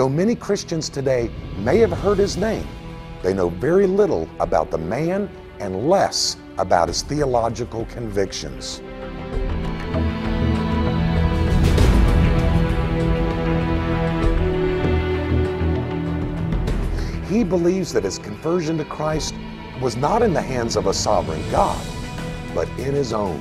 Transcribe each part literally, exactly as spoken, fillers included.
Though many Christians today may have heard his name, they know very little about the man and less about his theological convictions. He believes that his conversion to Christ was not in the hands of a sovereign God, but in his own.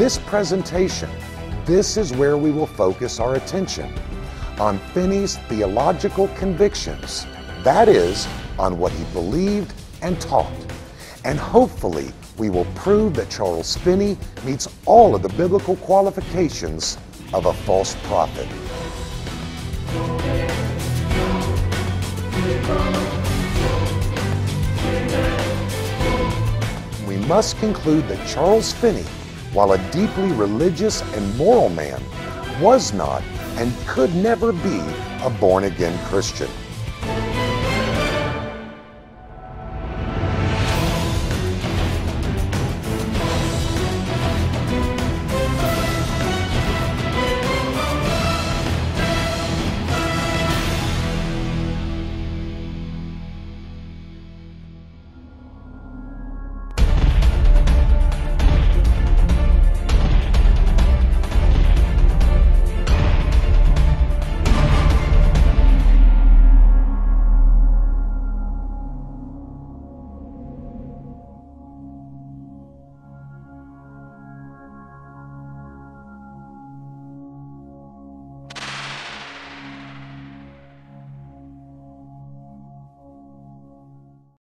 In this presentation, this is where we will focus our attention on Finney's theological convictions, that is, on what he believed and taught, and hopefully we will prove that Charles Finney meets all of the biblical qualifications of a false prophet. We must conclude that Charles Finney, while a deeply religious and moral man, was not and could never be a born-again Christian.